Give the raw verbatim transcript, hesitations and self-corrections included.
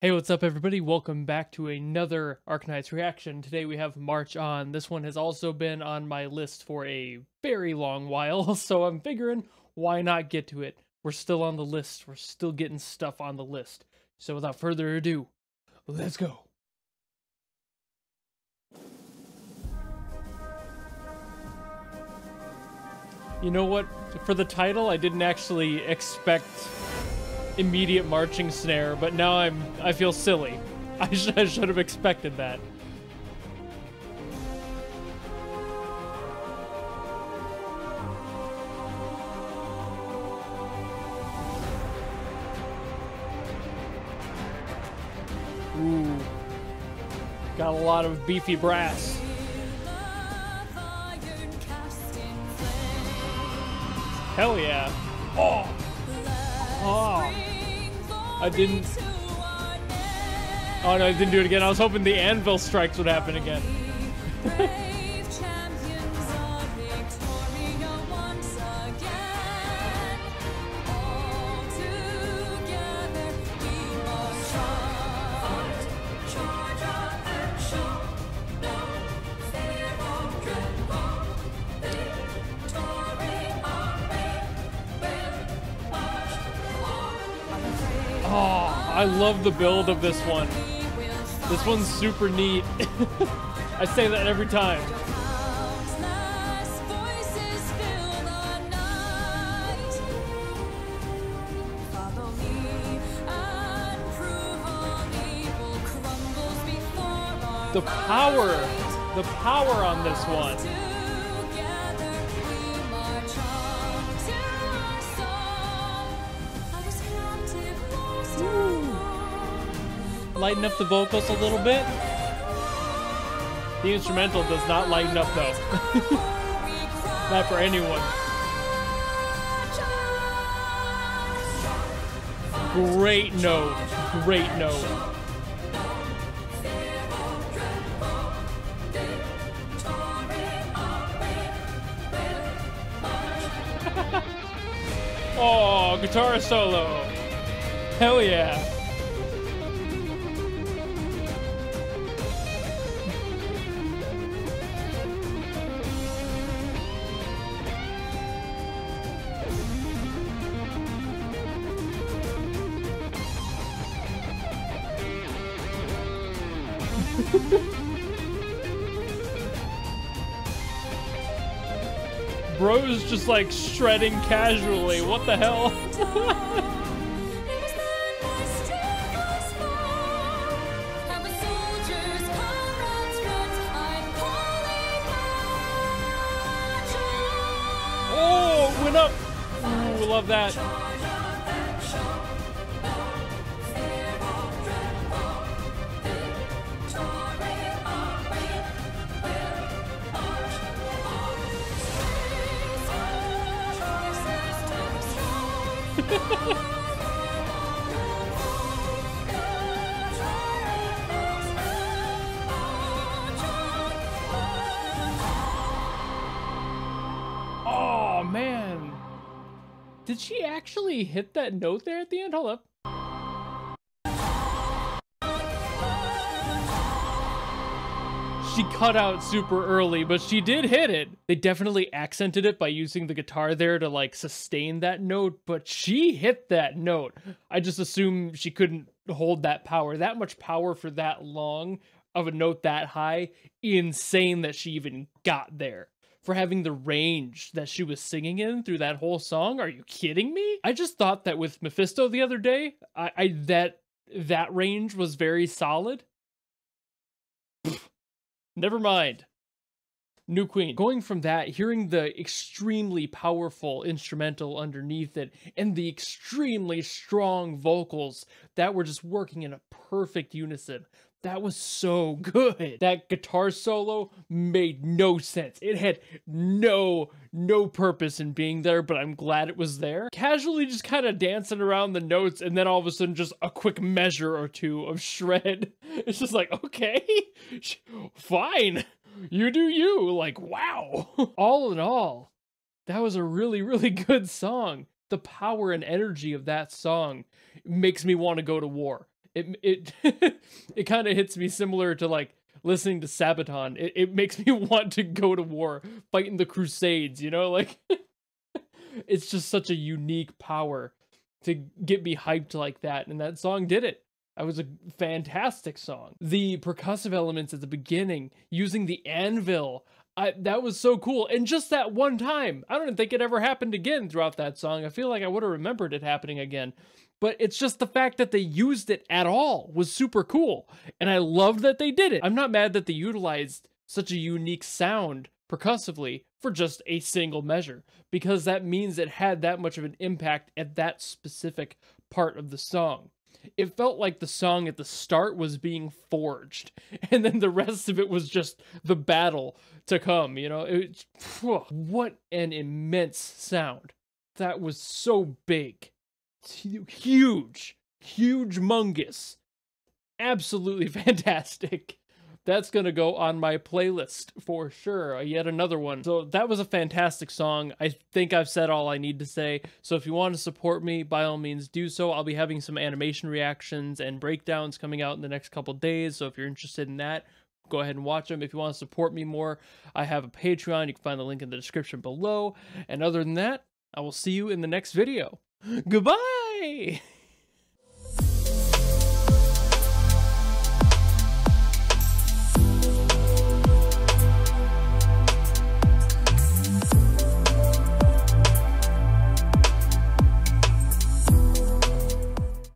Hey, what's up everybody? Welcome back to another Arknights reaction. Today we have March On. This one has also been on my list for a very long while, so I'm figuring why not get to it? We're still on the list. We're still getting stuff on the list. So without further ado, let's go. You know what? For the title, I didn't actually expect immediate marching snare, but now I'm I feel silly. I, sh I should have expected that. Ooh. Got a lot of beefy brass. Hell yeah. Oh. Oh. I didn't. Oh no, I didn't do it again. I was hoping the anvil strikes would happen again. Oh, I love the build of this one. This one's super neat. I say that every time. The power, the power on this one. Lighten up the vocals a little bit. The instrumental does not lighten up though. Not for anyone. Great note. Great note. Oh, guitar solo. Hell yeah. Bro's just like shredding casually. What the hell? Oh, it went up. Ooh, love that. Oh man, did she actually hit that note there at the end? Hold up. She cut out super early, but she did hit it. They definitely accented it by using the guitar there to like sustain that note, but she hit that note. I just assume she couldn't hold that power. That much power for that long of a note that high, insane that she even got there. For having the range that she was singing in through that whole song, are you kidding me? I just thought that with Mephisto the other day, I, I that that range was very solid. Never mind. New Queen. Going from that, hearing the extremely powerful instrumental underneath it and the extremely strong vocals that were just working in a perfect unison. That was so good. That guitar solo made no sense. It had no, no purpose in being there, but I'm glad it was there. Casually just kind of dancing around the notes and then all of a sudden just a quick measure or two of shred. It's just like, okay, fine. You do you. Like, wow. All in all, that was a really, really good song. The power and energy of that song makes me want to go to war. it it it kind of hits me similar to like listening to Sabaton. It, it makes me want to go to war, fighting the Crusades, you know, like it's just such a unique power to get me hyped like that, and that song did it. That was a fantastic song. The percussive elements at the beginning, using the anvil, I, that was so cool. And just that one time, I don't think it ever happened again throughout that song. I feel like I would have remembered it happening again. But it's just the fact that they used it at all was super cool. And I love that they did it. I'm not mad that they utilized such a unique sound percussively for just a single measure, because that means it had that much of an impact at that specific part of the song. It felt like the song at the start was being forged, and then the rest of it was just the battle to come, you know? It, phew, what an immense sound. That was so big. Huge. Huge mungus. Absolutely fantastic. That's gonna go on my playlist for sure. Yet another one. So that was a fantastic song. I think I've said all I need to say. So if you want to support me, by all means do so. I'll be having some animation reactions and breakdowns coming out in the next couple days. So if you're interested in that, go ahead and watch them. If you want to support me more, I have a Patreon. You can find the link in the description below. And other than that, I will see you in the next video. Goodbye!